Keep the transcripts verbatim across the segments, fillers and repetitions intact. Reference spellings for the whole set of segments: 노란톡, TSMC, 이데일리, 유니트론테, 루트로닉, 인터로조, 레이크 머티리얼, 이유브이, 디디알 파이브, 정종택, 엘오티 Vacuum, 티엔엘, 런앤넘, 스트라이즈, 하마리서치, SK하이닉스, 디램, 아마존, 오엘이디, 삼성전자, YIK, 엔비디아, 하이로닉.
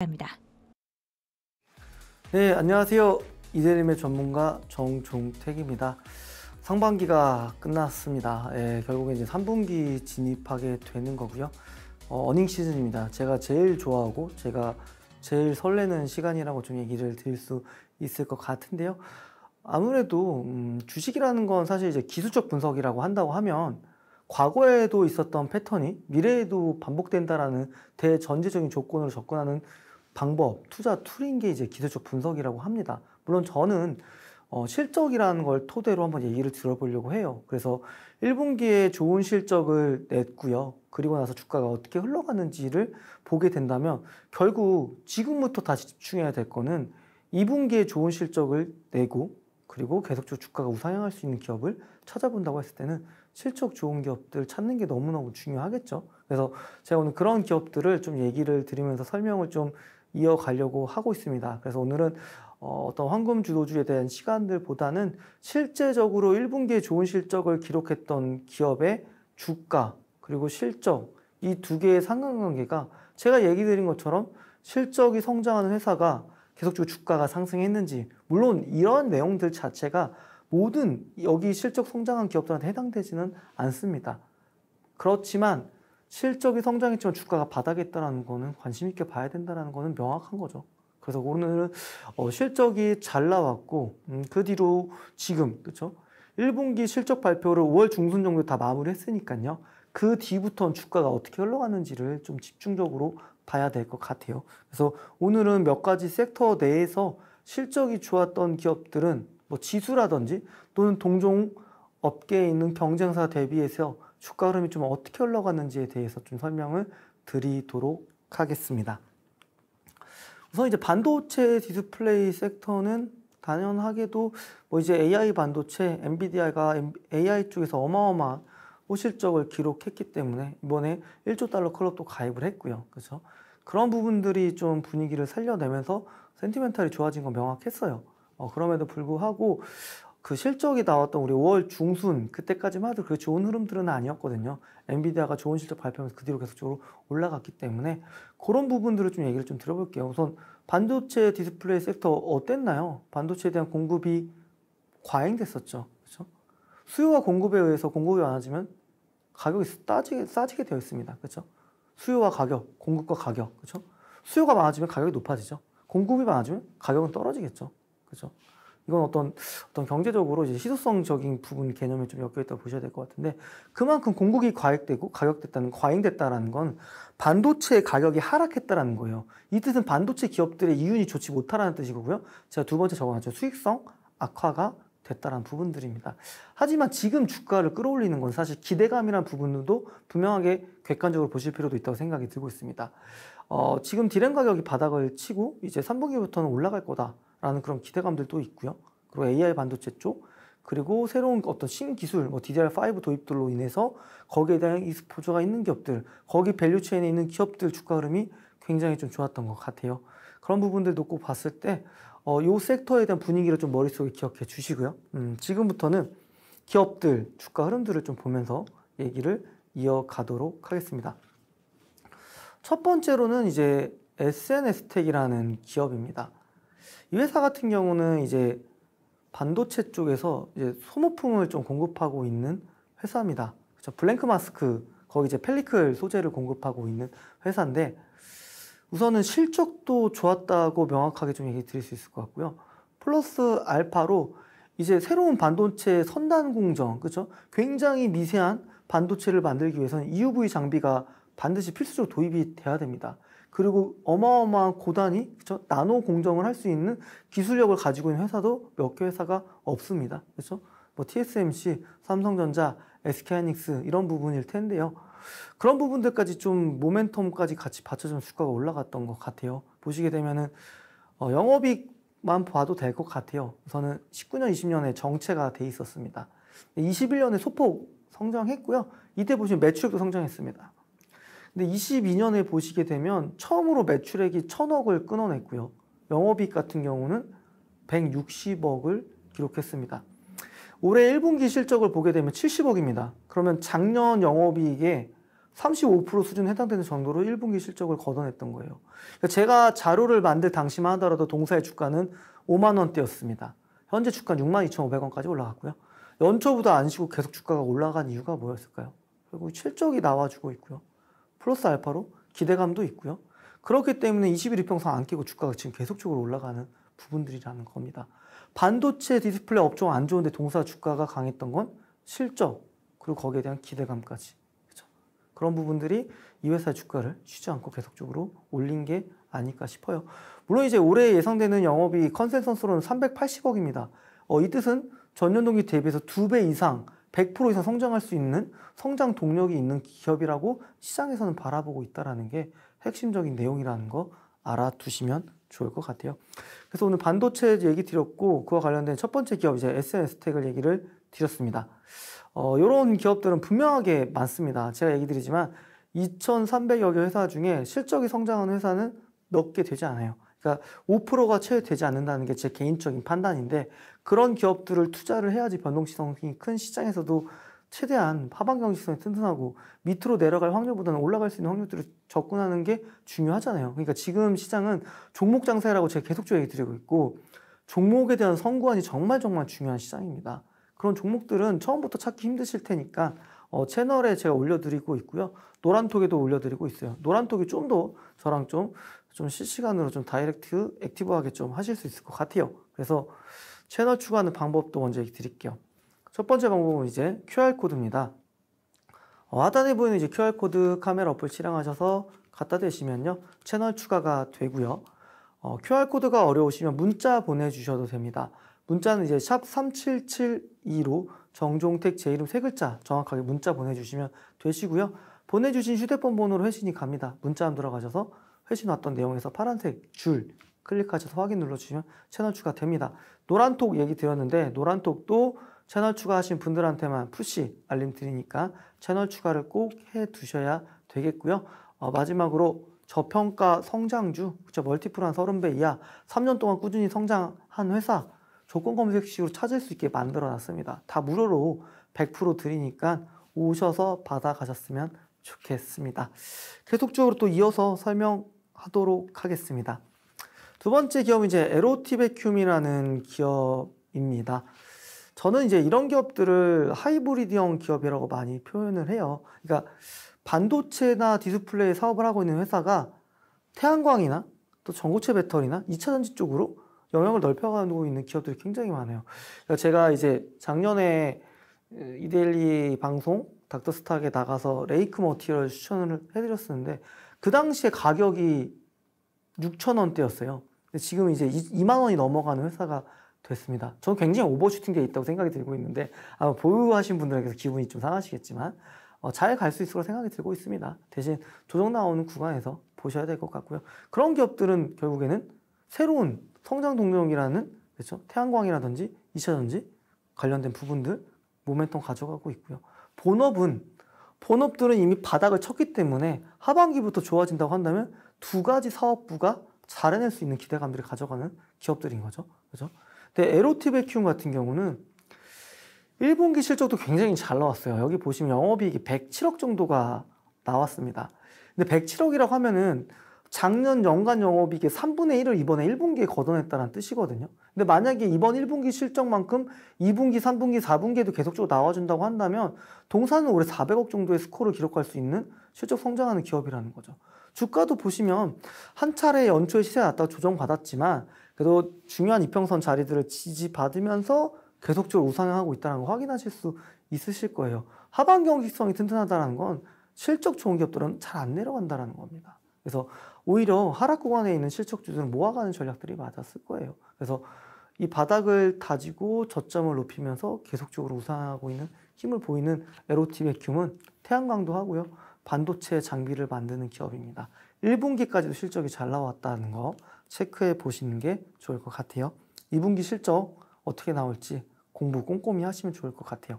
합니다. 네, 안녕하세요. 이데일리의 전문가 정종택입니다. 상반기가 끝났습니다. 예, 결국에 이제 삼 분기 진입하게 되는 거고요. 어, 어닝 시즌입니다. 제가 제일 좋아하고 제가 제일 설레는 시간이라고 좀 얘기를 드릴 수 있을 것 같은데요. 아무래도 음, 주식이라는 건 사실 이제 기술적 분석이라고 한다고 하면 과거에도 있었던 패턴이 미래에도 반복된다라는 대전제적인 조건으로 접근하는 방법, 투자 툴인 게 이제 기술적 분석이라고 합니다. 물론 저는 어, 실적이라는 걸 토대로 한번 얘기를 들어보려고 해요. 그래서 일 분기에 좋은 실적을 냈고요. 그리고 나서 주가가 어떻게 흘러가는지를 보게 된다면 결국 지금부터 다시 집중해야 될 거는 이 분기에 좋은 실적을 내고 그리고 계속적으로 주가가 우상향할 수 있는 기업을 찾아본다고 했을 때는 실적 좋은 기업들 찾는 게 너무너무 중요하겠죠. 그래서 제가 오늘 그런 기업들을 좀 얘기를 드리면서 설명을 좀 이어가려고 하고 있습니다. 그래서 오늘은 어, 어떤 황금 주도주에 대한 시간들보다는 실제적으로 일 분기에 좋은 실적을 기록했던 기업의 주가 그리고 실적 이 두 개의 상관관계가 제가 얘기 드린 것처럼 실적이 성장하는 회사가 계속적으로 주가가 상승했는지, 물론 이런 내용들 자체가 모든 여기 실적 성장한 기업들한테 해당되지는 않습니다. 그렇지만 실적이 성장했지만 주가가 바닥에 있다는 거는 관심 있게 봐야 된다는 거는 명확한 거죠. 그래서 오늘은 어, 실적이 잘 나왔고 음, 그 뒤로 지금 그렇죠? 일 분기 실적 발표를 오월 중순 정도 다 마무리했으니까요. 그 뒤부터는 주가가 어떻게 흘러가는지를 좀 집중적으로 봐야 될 것 같아요. 그래서 오늘은 몇 가지 섹터 내에서 실적이 좋았던 기업들은 뭐 지수라든지 또는 동종 업계에 있는 경쟁사 대비해서 주가 흐름이 좀 어떻게 흘러가는지에 대해서 좀 설명을 드리도록 하겠습니다. 우선 이제 반도체 디스플레이 섹터는 당연하게도 뭐 이제 에이아이 반도체, 엔비디아가 에이아이 쪽에서 어마어마한 실적을 기록했기 때문에 이번에 일조 달러 클럽도 가입을 했고요. 그렇죠? 그런 부분들이 좀 분위기를 살려내면서 센티멘탈이 좋아진 건 명확했어요. 어, 그럼에도 불구하고 그 실적이 나왔던 우리 오월 중순 그때까지만 해도 그렇게 좋은 흐름들은 아니었거든요. 엔비디아가 좋은 실적 발표하면서 그 뒤로 계속적으로 올라갔기 때문에 그런 부분들을 좀 얘기를 좀 들어볼게요. 우선 반도체 디스플레이 섹터 어땠나요? 반도체에 대한 공급이 과잉됐었죠. 그렇죠? 수요와 공급에 의해서 공급이 많아지면 가격이 싸지게, 싸지게 되어 있습니다. 그렇죠? 수요와 가격, 공급과 가격. 그렇죠? 수요가 많아지면 가격이 높아지죠. 공급이 많아지면 가격은 떨어지겠죠. 그렇죠? 이건 어떤, 어떤 경제적으로 이제 희소성적인 부분 개념에 좀 엮여있다고 보셔야 될 것 같은데, 그만큼 공급이 과잉되고 가격됐다는, 과잉됐다는 건 반도체의 가격이 하락했다는 거예요. 이 뜻은 반도체 기업들의 이윤이 좋지 못하라는 뜻이고요. 제가 두 번째 적어놨죠. 수익성 악화가 됐다는 부분들입니다. 하지만 지금 주가를 끌어올리는 건 사실 기대감이라는 부분도 분명하게 객관적으로 보실 필요도 있다고 생각이 들고 있습니다. 어, 지금 디램 가격이 바닥을 치고 이제 삼 분기부터는 올라갈 거다. 라는 그런 기대감들도 있고요. 그리고 에이아이 반도체 쪽, 그리고 새로운 어떤 신기술, 뭐 디디알 파이브 도입들로 인해서 거기에 대한 익스포저가 있는 기업들, 거기 밸류체인에 있는 기업들 주가 흐름이 굉장히 좀 좋았던 것 같아요. 그런 부분들 놓고 봤을 때 어, 요 섹터에 대한 분위기를 좀 머릿속에 기억해 주시고요. 음, 지금부터는 기업들, 주가 흐름들을 좀 보면서 얘기를 이어가도록 하겠습니다. 첫 번째로는 이제 에스엔에스텍이라는 기업입니다. 이 회사 같은 경우는 이제 반도체 쪽에서 이제 소모품을 좀 공급하고 있는 회사입니다. 그렇죠? 블랭크 마스크, 거기 이제 펠리클 소재를 공급하고 있는 회사인데 우선은 실적도 좋았다고 명확하게 좀 얘기 드릴 수 있을 것 같고요. 플러스 알파로 이제 새로운 반도체 선단 공정, 그렇죠? 굉장히 미세한 반도체를 만들기 위해서는 이유브이 장비가 반드시 필수적으로 도입이 돼야 됩니다. 그리고 어마어마한 고단위, 그렇죠? 나노 공정을 할 수 있는 기술력을 가지고 있는 회사도 몇 개 회사가 없습니다. 그렇죠? 뭐 티에스엠씨, 삼성전자, 에스케이하이닉스 이런 부분일 텐데요. 그런 부분들까지 좀 모멘텀까지 같이 받쳐주면 주가가 올라갔던 것 같아요. 보시게 되면은 어, 영업이익만 봐도 될 것 같아요. 우선은 십구년, 이십년에 정체가 돼 있었습니다. 이십일년에 소폭 성장했고요. 이때 보시면 매출액도 성장했습니다. 근데 이십이년에 보시게 되면 처음으로 매출액이 천억을 끊어냈고요. 영업이익 같은 경우는 백육십억을 기록했습니다. 올해 일 분기 실적을 보게 되면 칠십억입니다. 그러면 작년 영업이익의 삼십오 퍼센트 수준에 해당되는 정도로 일 분기 실적을 거둬냈던 거예요. 제가 자료를 만들 당시만 하더라도 동사의 주가는 오만 원대였습니다. 현재 주가는 육만 이천오백 원까지 올라갔고요. 연초보다 안 쉬고 계속 주가가 올라간 이유가 뭐였을까요? 결국 실적이 나와주고 있고요. 플러스 알파로 기대감도 있고요. 그렇기 때문에 이십일 이평선 안 끼고 주가가 지금 계속적으로 올라가는 부분들이라는 겁니다. 반도체 디스플레이 업종 안 좋은데 동사 주가가 강했던 건 실적, 그리고 거기에 대한 기대감까지. 그런 부분들이 이 회사의 주가를 쉬지 않고 계속적으로 올린 게 아닐까 싶어요. 물론 이제 올해 예상되는 영업이익 컨센서스로는 삼백팔십억입니다. 어, 이 뜻은 전년 동기 대비해서 두 배 이상, 백 퍼센트 이상 성장할 수 있는 성장 동력이 있는 기업이라고 시장에서는 바라보고 있다는 게 핵심적인 내용이라는 거 알아두시면 좋을 것 같아요. 그래서 오늘 반도체 얘기 드렸고, 그와 관련된 첫 번째 기업 이제 에스엔에스텍을 얘기를 드렸습니다. 어, 이런 기업들은 분명하게 많습니다. 제가 얘기 드리지만 이천삼백여 개 회사 중에 실적이 성장하는 회사는 몇 개 되지 않아요. 그러니까 오 퍼센트가 채 되지 않는다는 게 제 개인적인 판단인데, 그런 기업들을 투자를 해야지 변동성이 큰 시장에서도 최대한 하반 경직성이 튼튼하고 밑으로 내려갈 확률보다는 올라갈 수 있는 확률들을 접근하는 게 중요하잖아요. 그러니까 지금 시장은 종목 장세라고 제가 계속적으로 얘기 드리고 있고, 종목에 대한 선구안이 정말 정말 중요한 시장입니다. 그런 종목들은 처음부터 찾기 힘드실 테니까 어, 채널에 제가 올려드리고 있고요. 노란톡에도 올려드리고 있어요. 노란톡이 좀 더 저랑 좀, 좀 실시간으로 좀 다이렉트 액티브하게 좀 하실 수 있을 것 같아요. 그래서 채널 추가하는 방법도 먼저 얘기 드릴게요. 첫 번째 방법은 이제 큐알코드입니다. 어, 하단에 보이는 이제 큐알코드 카메라 어플 실행하셔서 갖다 대시면요, 채널 추가가 되고요. 어, 큐알코드가 어려우시면 문자 보내주셔도 됩니다. 문자는 이제 샵 삼칠칠이로 정종택 제 이름 세 글자 정확하게 문자 보내주시면 되시고요. 보내주신 휴대폰 번호로 회신이 갑니다. 문자함 들어가셔서 회신 왔던 내용에서 파란색 줄 클릭하셔서 확인 눌러주시면 채널 추가됩니다. 노란톡 얘기 드렸는데, 노란톡도 채널 추가하신 분들한테만 푸시 알림 드리니까 채널 추가를 꼭 해두셔야 되겠고요. 어, 마지막으로 저평가 성장주, 그쵸? 멀티플 한 서른 배 이하, 삼 년 동안 꾸준히 성장한 회사, 조건 검색식으로 찾을 수 있게 만들어놨습니다. 다 무료로 백 퍼센트 드리니까 오셔서 받아가셨으면 좋겠습니다. 계속적으로 또 이어서 설명하도록 하겠습니다. 두 번째 기업은 이제 엘오티 Vacuum이라는 기업입니다. 저는 이제 이런 기업들을 하이브리드형 기업이라고 많이 표현을 해요. 그러니까 반도체나 디스플레이 사업을 하고 있는 회사가 태양광이나 또 전고체 배터리나 이차 전지 쪽으로 영역을 넓혀가고 있는 기업들이 굉장히 많아요. 제가 이제 작년에 이데일리 방송 닥터스탁에 나가서 레이크 머티리얼 추천을 해드렸었는데, 그 당시에 가격이 육천 원대였어요. 지금 이제 이만 원이 넘어가는 회사가 됐습니다. 저는 굉장히 오버슈팅되어 있다고 생각이 들고 있는데, 아마 보유하신 분들에게서 기분이 좀 상하시겠지만 어, 잘 갈 수 있을 거라 생각이 들고 있습니다. 대신 조정 나오는 구간에서 보셔야 될 것 같고요. 그런 기업들은 결국에는 새로운 성장 동력이라는, 그렇죠? 태양광이라든지 이차 전지 관련된 부분들 모멘텀 가져가고 있고요. 본업은 본업들은 이미 바닥을 쳤기 때문에 하반기부터 좋아진다고 한다면 두 가지 사업부가 잘해낼 수 있는 기대감들을 가져가는 기업들인 거죠. 그렇죠? 근데 엘오티 Vacuum 같은 경우는 일 분기 실적도 굉장히 잘 나왔어요. 여기 보시면 영업이익이 백칠억 정도가 나왔습니다. 근데 백칠억이라고 하면은 작년 연간 영업이익의 삼분의 일을 이번에 일 분기에 걷어냈다는 뜻이거든요. 근데 만약에 이번 일 분기 실적만큼 이 분기, 삼 분기, 사 분기에도 계속적으로 나와준다고 한다면 동사는 올해 사백억 정도의 스코어를 기록할 수 있는 실적 성장하는 기업이라는 거죠. 주가도 보시면 한 차례 연초에 시세가 낮다고 조정받았지만 그래도 중요한 이평선 자리들을 지지받으면서 계속적으로 우상향하고 있다는 거 확인하실 수 있으실 거예요. 하반 경직성이 튼튼하다는 건 실적 좋은 기업들은 잘 안 내려간다는 겁니다. 그래서 오히려 하락 구간에 있는 실적주들은 모아가는 전략들이 맞았을 거예요. 그래서 이 바닥을 다지고 저점을 높이면서 계속적으로 우상하고 있는 힘을 보이는 엘오티 Vacuum은 태양광도 하고요. 반도체 장비를 만드는 기업입니다. 일 분기까지도 실적이 잘 나왔다는 거 체크해 보시는 게 좋을 것 같아요. 이 분기 실적 어떻게 나올지 공부 꼼꼼히 하시면 좋을 것 같아요.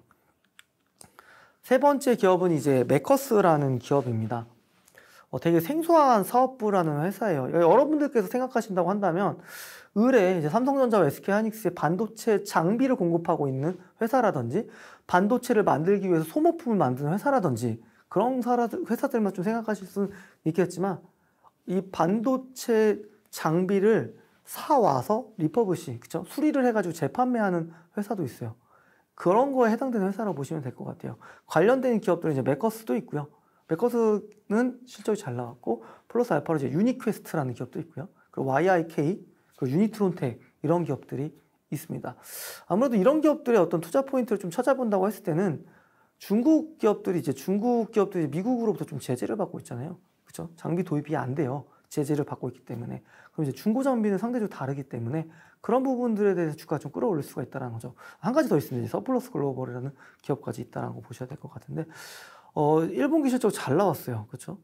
세 번째 기업은 이제 메커스라는 기업입니다. 어, 되게 생소한 사업부라는 회사예요. 여러분들께서 생각하신다고 한다면 을에 이제 삼성전자와 에스케하이닉스의 반도체 장비를 공급하고 있는 회사라든지 반도체를 만들기 위해서 소모품을 만드는 회사라든지 그런 회사들만 좀 생각하실 수는 있겠지만 이 반도체 장비를 사와서 리퍼브시, 그쵸? 수리를 해가지고 재판매하는 회사도 있어요. 그런 거에 해당되는 회사라고 보시면 될 것 같아요. 관련된 기업들은 이제 매커스도 있고요. 매커스는 실적이 잘 나왔고, 플러스 알파로 이제 유니퀘스트라는 기업도 있고요. 그리고 와이아이케이, 그리고 유니트론테 이런 기업들이 있습니다. 아무래도 이런 기업들의 어떤 투자 포인트를 좀 찾아본다고 했을 때는 중국 기업들이 이제 중국 기업들이 미국으로부터 좀 제재를 받고 있잖아요. 그렇죠? 장비 도입이 안 돼요. 제재를 받고 있기 때문에. 그럼 이제 중고 장비는 상대적으로 다르기 때문에 그런 부분들에 대해서 주가가 좀 끌어올릴 수가 있다는 거죠. 한 가지 더 있습니다. 서플러스 글로벌이라는 기업까지 있다는 거 보셔야 될 것 같은데, 어, 일 분기 실적 잘 나왔어요. 그렇죠?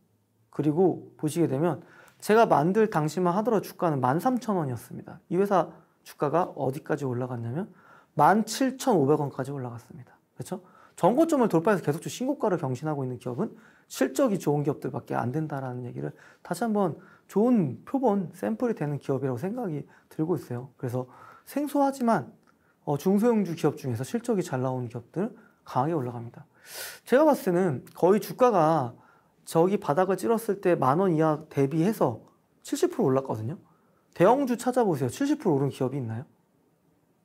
그리고 보시게 되면 제가 만들 당시만 하더라도 주가는 만 삼천 원이었습니다. 이 회사 주가가 어디까지 올라갔냐면 만 칠천오백 원까지 올라갔습니다. 그렇죠? 전고점을 돌파해서 계속 좀 신고가를 경신하고 있는 기업은 실적이 좋은 기업들밖에 안 된다라는 얘기를 다시 한번 좋은 표본, 샘플이 되는 기업이라고 생각이 들고 있어요. 그래서 생소하지만 중소형주 기업 중에서 실적이 잘 나온 기업들은 강하게 올라갑니다. 제가 봤을 때는 거의 주가가 저기 바닥을 찔렀을 때 만 원 이하 대비해서 칠십 퍼센트 올랐거든요. 대형주 찾아보세요. 칠십 퍼센트 오른 기업이 있나요?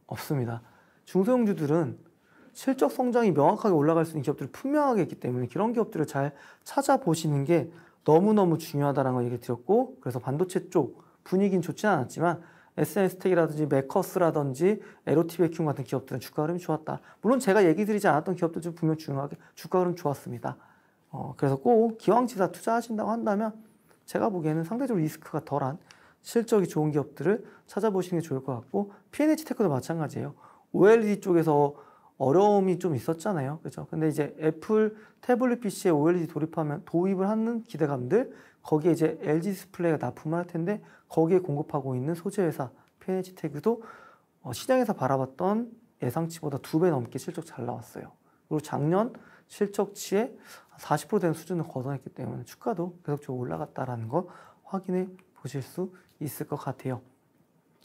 없습니다. 중소형주들은 실적 성장이 명확하게 올라갈 수 있는 기업들을 분명하게 있기 때문에 그런 기업들을 잘 찾아보시는 게 너무너무 중요하다는 걸 얘기 드렸고, 그래서 반도체 쪽 분위기는 좋지는 않았지만 에스엔스텍이라든지 매커스라든지 엘 오 티 베큐움 같은 기업들은 주가 흐름이 좋았다. 물론 제가 얘기 드리지 않았던 기업들도 분명 중요하게 주가 흐름 좋았습니다. 어, 그래서 꼭 기왕지사 투자하신다고 한다면 제가 보기에는 상대적으로 리스크가 덜한 실적이 좋은 기업들을 찾아보시는 게 좋을 것 같고, 피 엔 에이치 테크도 마찬가지예요. 오 엘 이 디 쪽에서 어려움이 좀 있었잖아요. 그렇죠? 근데 이제 애플 태블릿 피씨에 오 엘 이 디 도입하면 도입을 하는 기대감들, 거기에 이제 엘 지 디스플레이가 납품을 할 텐데 거기에 공급하고 있는 소재 회사 피 엔 에이치 테크도 시장에서 바라봤던 예상치보다 두 배 넘게 실적 잘 나왔어요. 그리고 작년 실적치에 사십 퍼센트 되는 수준을 거둬냈기 때문에 주가도 계속 좀 올라갔다라는 거 확인해 보실 수 있을 것 같아요.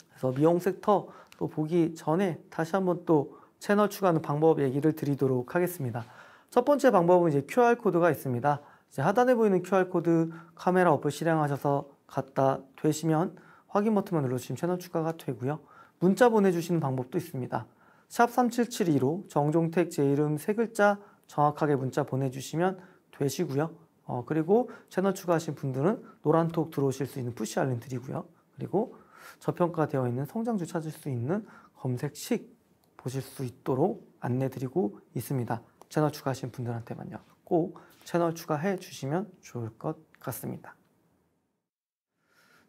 그래서 미용 섹터 또 보기 전에 다시 한번 또 채널 추가하는 방법 얘기를 드리도록 하겠습니다. 첫 번째 방법은 이제 큐 알 코드가 있습니다. 이제 하단에 보이는 큐 알 코드 카메라 어플 실행하셔서 갖다 대시면 확인 버튼만 눌러주시면 채널 추가가 되고요. 문자 보내주시는 방법도 있습니다. 샵 삼칠칠이로 정종택 제 이름 세 글자 정확하게 문자 보내주시면 되시고요. 어, 그리고 채널 추가하신 분들은 노란톡 들어오실 수 있는 푸시 알림 드리고요. 그리고 저평가되어 있는 성장주 찾을 수 있는 검색식 보실 수 있도록 안내 드리고 있습니다. 채널 추가하신 분들한테만요. 꼭 채널 추가해 주시면 좋을 것 같습니다.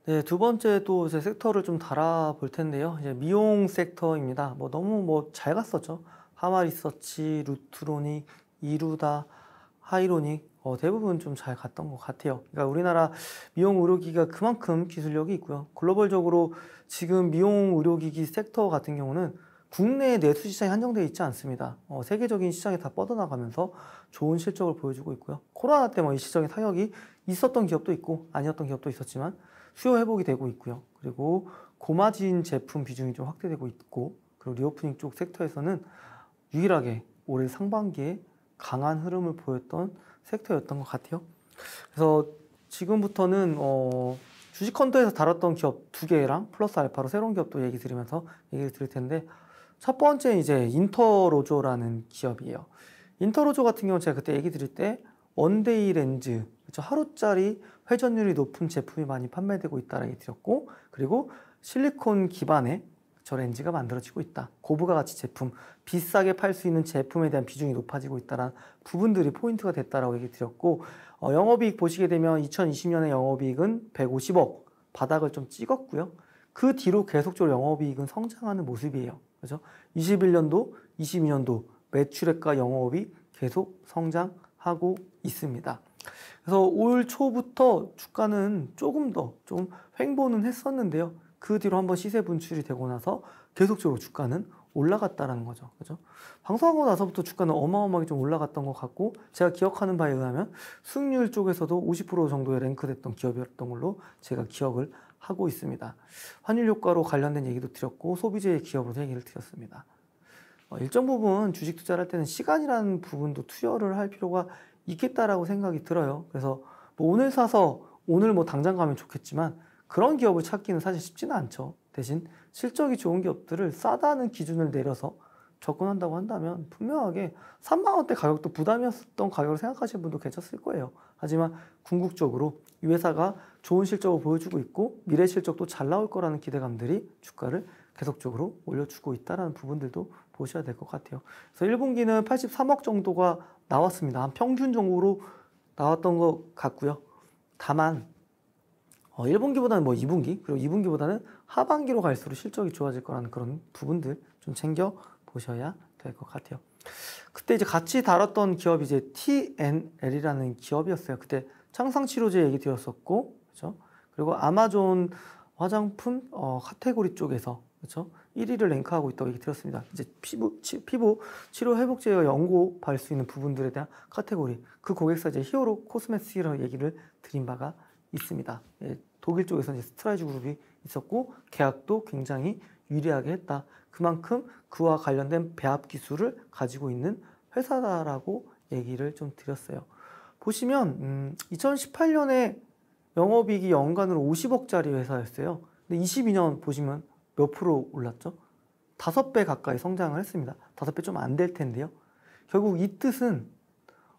네, 두 번째 또 제 섹터를 좀 달아볼 텐데요. 이제 미용 섹터입니다. 뭐 너무 뭐 잘 갔었죠. 하마리서치, 루트로닉, 이루다, 하이로닉 어, 대부분 좀 잘 갔던 것 같아요. 그러니까 우리나라 미용 의료기기가 그만큼 기술력이 있고요. 글로벌적으로 지금 미용 의료기기 섹터 같은 경우는 국내의 내수 시장이 한정되어 있지 않습니다. 어, 세계적인 시장에 다 뻗어나가면서 좋은 실적을 보여주고 있고요. 코로나 때 뭐 일시적인 타격이 있었던 기업도 있고 아니었던 기업도 있었지만 수요 회복이 되고 있고요. 그리고 고마진 제품 비중이 좀 확대되고 있고, 그리고 리오프닝 쪽 섹터에서는 유일하게 올해 상반기에 강한 흐름을 보였던 섹터였던 것 같아요. 그래서 지금부터는 어, 주식헌터에서 다뤘던 기업 두 개랑 플러스 알파로 새로운 기업도 얘기 드리면서 얘기를 드릴 텐데, 첫 번째 이제 인터로조라는 기업이에요. 인터로조 같은 경우 제가 그때 얘기 드릴 때 원데이 렌즈, 그렇죠? 하루짜리 회전율이 높은 제품이 많이 판매되고 있다라고 얘기 드렸고, 그리고 실리콘 기반의 저 렌즈가 만들어지고 있다. 고부가 가치 제품, 비싸게 팔 수 있는 제품에 대한 비중이 높아지고 있다는 부분들이 포인트가 됐다라고 얘기 드렸고, 어, 영업이익 보시게 되면 이천이십 년에 영업이익은 백오십억 바닥을 좀 찍었고요. 그 뒤로 계속적으로 영업이익은 성장하는 모습이에요. 그렇죠? 이십일 년도, 이십이 년도 매출액과 영업이익 계속 성장하고 있습니다. 그래서 올 초부터 주가는 조금 더 좀 횡보는 했었는데요. 그 뒤로 한번 시세 분출이 되고 나서 계속적으로 주가는 올라갔다라는 거죠. 그죠? 방송하고 나서부터 주가는 어마어마하게 좀 올라갔던 것 같고, 제가 기억하는 바에 의하면 수익률 쪽에서도 오십 퍼센트 정도에 랭크됐던 기업이었던 걸로 제가 기억을 하고 있습니다. 환율 효과로 관련된 얘기도 드렸고, 소비재의 기업으로 얘기를 드렸습니다. 일정 부분 주식 투자를 할 때는 시간이라는 부분도 투여를 할 필요가 있겠다라고 생각이 들어요. 그래서 뭐 오늘 사서 오늘 뭐 당장 가면 좋겠지만 그런 기업을 찾기는 사실 쉽지는 않죠. 대신 실적이 좋은 기업들을 싸다는 기준을 내려서 접근한다고 한다면 분명하게 삼만 원대 가격도 부담이었던 가격을 생각하시는 분도 괜찮을 거예요. 하지만 궁극적으로 이 회사가 좋은 실적을 보여주고 있고 미래 실적도 잘 나올 거라는 기대감들이 주가를 계속적으로 올려주고 있다는 부분들도 보셔야 될 것 같아요. 그래서 일 분기는 팔십삼억 정도가 나왔습니다. 한 평균 정도로 나왔던 것 같고요. 다만 어, 일 분기보다는 뭐 이 분기 그리고 이 분기보다는 하반기로 갈수록 실적이 좋아질 거라는 그런 부분들 좀 챙겨 보셔야 될 것 같아요. 그때 이제 같이 다뤘던 기업이 이제 티 엔 엘이라는 기업이었어요. 그때 창상치료제 얘기 드렸었고, 그렇죠? 그리고 아마존 화장품 어, 카테고리 쪽에서 그렇죠? 일 위를 랭크하고 있다고 얘기 드렸습니다. 이제 피부 치, 피부 치료 회복 제어 연고 받을 수 있는 부분들에 대한 카테고리, 그 고객사 이제 히어로 코스메스라는 얘기를 드린 바가 있습니다. 예, 독일 쪽에서 이제 스트라이즈 그룹이 있었고 계약도 굉장히 유리하게 했다. 그만큼 그와 관련된 배합 기술을 가지고 있는 회사다라고 얘기를 좀 드렸어요. 보시면 음, 이천십팔 년에 영업이익이 연간으로 오십억짜리 회사였어요. 근데 이십이 년 보시면 몇 프로 올랐죠? 다섯 배 가까이 성장을 했습니다. 다섯 배 좀 안 될 텐데요. 결국 이 뜻은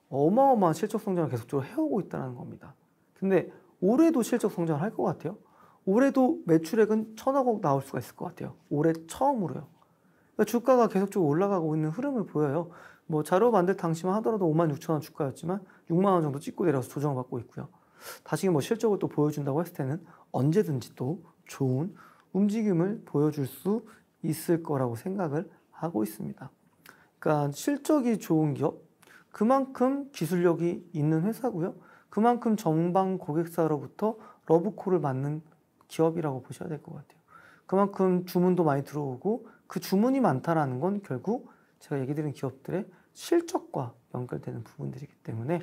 어마어마한 실적 성장을 계속적으로 해오고 있다는 겁니다. 근데 올해도 실적 성장을 할 것 같아요. 올해도 매출액은 천억억 나올 수가 있을 것 같아요. 올해 처음으로요. 그러니까 주가가 계속적으로 올라가고 있는 흐름을 보여요. 뭐 자료 만들 당시만 하더라도 오만 육천 원 주가였지만 육만 원 정도 찍고 내려서 조정을 받고 있고요. 다시 뭐 실적을 또 보여준다고 했을 때는 언제든지 또 좋은 움직임을 보여줄 수 있을 거라고 생각을 하고 있습니다. 그러니까 실적이 좋은 기업, 그만큼 기술력이 있는 회사고요. 그만큼 전방 고객사로부터 러브콜을 받는 기업이라고 보셔야 될 것 같아요. 그만큼 주문도 많이 들어오고 그 주문이 많다라는 건 결국 제가 얘기 드린 기업들의 실적과 연결되는 부분들이기 때문에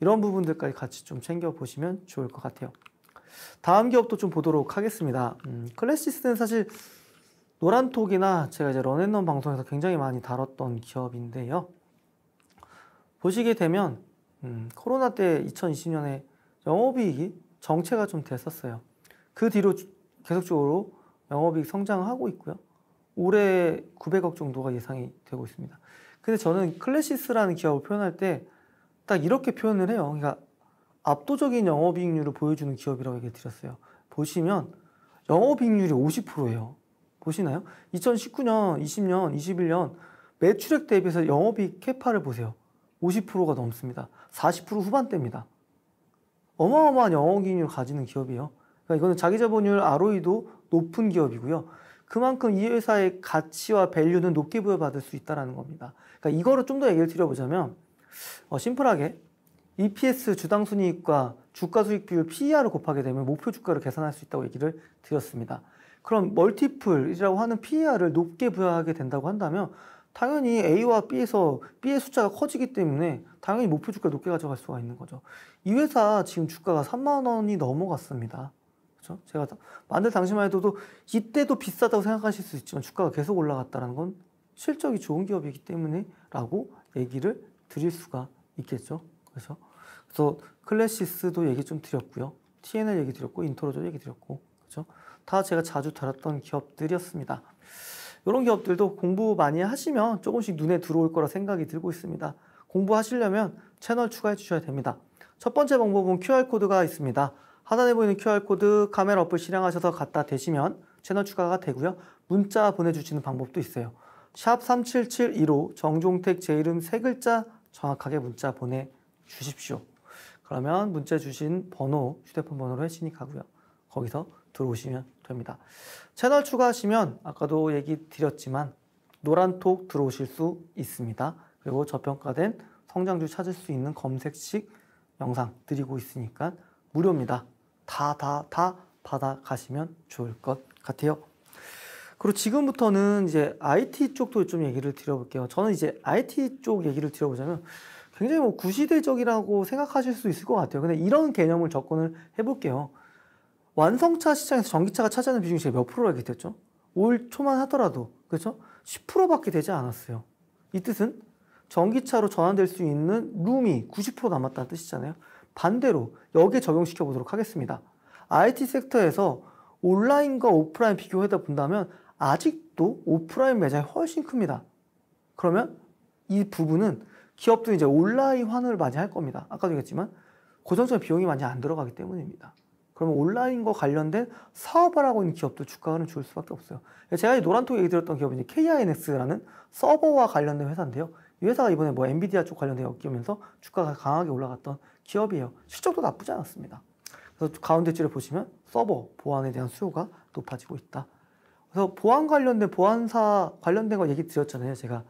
이런 부분들까지 같이 좀 챙겨보시면 좋을 것 같아요. 다음 기업도 좀 보도록 하겠습니다. 음, 클래시스는 사실 노란톡이나 제가 이제 런앤넘 방송에서 굉장히 많이 다뤘던 기업인데요. 보시게 되면 음, 코로나 때 이천이십 년에 영업이익이 정체가 좀 됐었어요. 그 뒤로 계속적으로 영업이익 성장하고 있고요. 올해 구백억 정도가 예상이 되고 있습니다. 근데 저는 클래시스라는 기업을 표현할 때 딱 이렇게 표현을 해요. 그러니까 압도적인 영업이익률을 보여주는 기업이라고 얘기 드렸어요. 보시면 영업이익률이 오십 퍼센트예요. 보시나요? 이천십구 년, 이십 년, 이십일 년 매출액 대비해서 영업이익 캐파를 보세요. 오십 퍼센트가 넘습니다. 사십 퍼센트 후반대입니다. 어마어마한 영업이익률을 가지는 기업이에요. 그러니까 이거는 자기자본율 알 오 이도 높은 기업이고요. 그만큼 이 회사의 가치와 밸류는 높게 부여받을 수 있다는 겁니다. 그러니까 이거를 좀 더 얘기를 드려보자면 어, 심플하게 이 피 에스 주당순이익과 주가수익비율 피 이 알을 곱하게 되면 목표 주가를 계산할 수 있다고 얘기를 드렸습니다. 그럼 멀티플이라고 하는 피 이 알을 높게 부여하게 된다고 한다면 당연히 A와 B에서 B의 숫자가 커지기 때문에 당연히 목표 주가 높게 가져갈 수가 있는 거죠. 이 회사 지금 주가가 삼만 원이 넘어갔습니다. 그렇죠? 제가 만들 당시만 해도 이때도 비싸다고 생각하실 수 있지만 주가가 계속 올라갔다는 건 실적이 좋은 기업이기 때문에 라고 얘기를 드릴 수가 있겠죠. 그렇죠? 그래서 클래시스도 얘기 좀 드렸고요. 티 엔 엘 얘기 드렸고 인터로조 얘기 드렸고 그렇죠? 다 제가 자주 다뤘던 기업들이었습니다. 이런 기업들도 공부 많이 하시면 조금씩 눈에 들어올 거라 생각이 들고 있습니다. 공부하시려면 채널 추가해 주셔야 됩니다. 첫 번째 방법은 큐 알 코드가 있습니다. 하단에 보이는 큐 알 코드 카메라 어플 실행하셔서 갖다 대시면 채널 추가가 되고요. 문자 보내주시는 방법도 있어요. 샵 삼칠칠일오 정종택 제 이름 세 글자 정확하게 문자 보내주십시오. 그러면 문자 주신 번호 휴대폰 번호로 해시닉하고요. 거기서 들어오시면 됩니다. 채널 추가하시면 아까도 얘기 드렸지만 노란톡 들어오실 수 있습니다. 그리고 저평가된 성장주 찾을 수 있는 검색식 영상 드리고 있으니까 무료입니다. 다 다 다 받아가시면 좋을 것 같아요. 그리고 지금부터는 이제 아이 티 쪽도 좀 얘기를 드려볼게요. 저는 이제 아이 티 쪽 얘기를 드려보자면 굉장히 뭐 구시대적이라고 생각하실 수 있을 것 같아요. 근데 이런 개념을 접근을 해볼게요. 완성차 시장에서 전기차가 차지하는 비중이 제가 몇 프로라고 됐죠? 올 초만 하더라도 그렇죠? 십 퍼센트밖에 되지 않았어요. 이 뜻은 전기차로 전환될 수 있는 룸이 구십 퍼센트 남았다는 뜻이잖아요. 반대로 여기에 적용시켜 보도록 하겠습니다. 아이티 섹터에서 온라인과 오프라인 비교하다 본다면 아직도 오프라인 매장이 훨씬 큽니다. 그러면 이 부분은 기업도 이제 온라인 환원을 많이 할 겁니다. 아까도 얘기했지만 고정적인 비용이 많이 안 들어가기 때문입니다. 그러면 온라인과 관련된 사업을 하고 있는 기업도 주가 흐름 줄 수밖에 없어요. 제가 이 노란톡 얘기 드렸던 기업이 케이하이닉스라는 서버와 관련된 회사인데요. 이 회사가 이번에 뭐 엔비디아 쪽 관련된 업계면서 주가가 강하게 올라갔던 기업이에요. 실적도 나쁘지 않았습니다. 그래서 가운데 줄에 보시면 서버 보안에 대한 수요가 높아지고 있다. 그래서 보안 관련된 보안사 관련된 거 얘기 드렸잖아요. 제가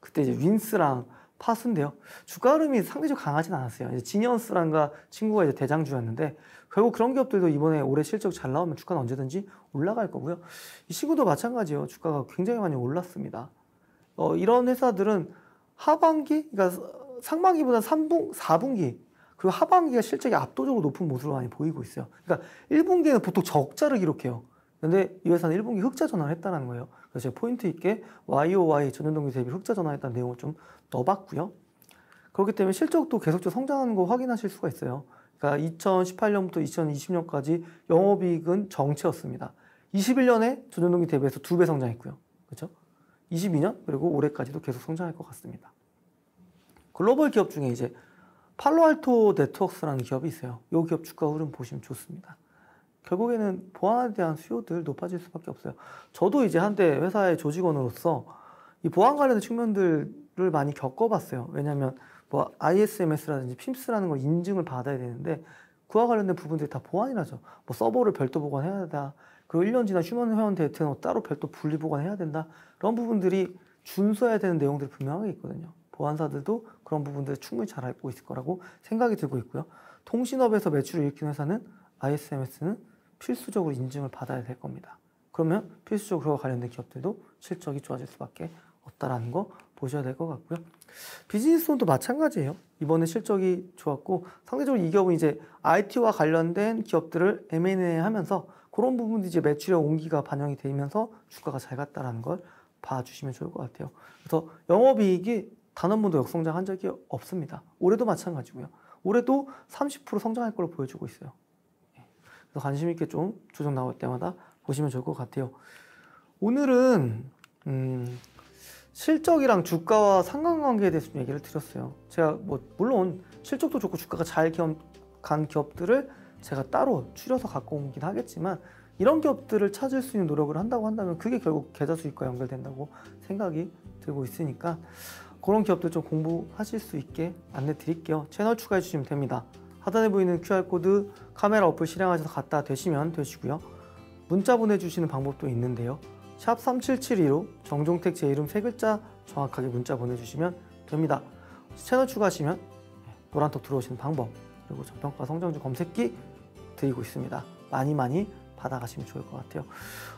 그때 이제 윈스랑 파수인데요. 주가 흐름이 상대적으로 강하진 않았어요. 이제 지니언스란가 친구가 이제 대장주였는데 결국 그런 기업들도 이번에 올해 실적 잘 나오면 주가는 언제든지 올라갈 거고요. 이 친구도 마찬가지예요. 주가가 굉장히 많이 올랐습니다. 어, 이런 회사들은 하반기, 그러니까 상반기보다 삼 분, 사 분기 그리고 하반기가 실적이 압도적으로 높은 모습으로 많이 보이고 있어요. 그러니까 일 분기에는 보통 적자를 기록해요. 근데 이 회사는 일 분기 흑자 전환을 했다는 거예요. 그래서 제가 포인트 있게 와이오와이 전년동기 대비 흑자 전환했다는 내용을 좀 넣어봤고요. 그렇기 때문에 실적도 계속적으로 성장하는 거 확인하실 수가 있어요. 그러니까 이천십팔 년부터 이천이십 년까지 영업이익은 정체였습니다. 이십일 년에 전년동기 대비해서 두 배 성장했고요. 그렇죠? 이십이 년 그리고 올해까지도 계속 성장할 것 같습니다. 글로벌 기업 중에 이제 팔로알토 네트워크스라는 기업이 있어요. 이 기업 주가 흐름 보시면 좋습니다. 결국에는 보안에 대한 수요들 높아질 수밖에 없어요. 저도 이제 한때 회사의 조직원으로서 이 보안 관련된 측면들을 많이 겪어봤어요. 왜냐하면 뭐 아이에스엠에스라든지 핌스라는 걸 인증을 받아야 되는데 그와 관련된 부분들이 다 보안이라죠. 뭐 서버를 별도 보관해야 된다. 그리고 일 년 지난 휴먼 회원 데이터는 따로 별도 분리 보관해야 된다. 그런 부분들이 준수해야 되는 내용들이 분명하게 있거든요. 보안사들도 그런 부분들을 충분히 잘 알고 있을 거라고 생각이 들고 있고요. 통신업에서 매출을 일으킨 회사는 아이에스엠에스는 필수적으로 인증을 받아야 될 겁니다. 그러면 필수적으로 관련된 기업들도 실적이 좋아질 수밖에 없다라는 거 보셔야 될 것 같고요. 비즈니스론도 마찬가지예요. 이번에 실적이 좋았고 상대적으로 이 기업은 이제 아이티와 관련된 기업들을 엠 앤 에이 하면서 그런 부분도 이제 매출의 온기가 반영이 되면서 주가가 잘 갔다라는 걸 봐주시면 좋을 것 같아요. 그래서 영업이익이 단 한 번도 역성장한 적이 없습니다. 올해도 마찬가지고요. 올해도 삼십 퍼센트 성장할 걸로 보여주고 있어요. 그래서 관심 있게 좀 조정 나올 때마다 보시면 좋을 것 같아요. 오늘은 음, 실적이랑 주가와 상관관계에 대해서 좀 얘기를 드렸어요. 제가 뭐 물론 실적도 좋고 주가가 잘 간 기업들을 제가 따로 추려서 갖고 오긴 하겠지만 이런 기업들을 찾을 수 있는 노력을 한다고 한다면 그게 결국 계좌 수익과 연결된다고 생각이 들고 있으니까 그런 기업들 좀 공부하실 수 있게 안내 드릴게요. 채널 추가해 주시면 됩니다. 하단에 보이는 큐알코드 카메라 어플 실행하셔서 갖다 대시면 되시고요. 문자 보내주시는 방법도 있는데요. 샵 삼칠칠이로 정종택 제 이름 세 글자 정확하게 문자 보내주시면 됩니다. 채널 추가하시면 노란톡 들어오시는 방법 그리고 저평가 성장주 검색기 드리고 있습니다. 많이 많이 받아가시면 좋을 것 같아요.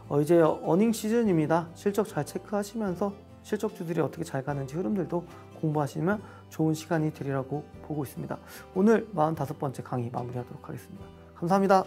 어, 이제 어닝 시즌입니다. 실적 잘 체크하시면서 실적주들이 어떻게 잘 가는지 흐름들도 공부하시면 좋은 시간이 되리라고 보고 있습니다. 오늘 사십오 번째 강의 마무리하도록 하겠습니다. 감사합니다.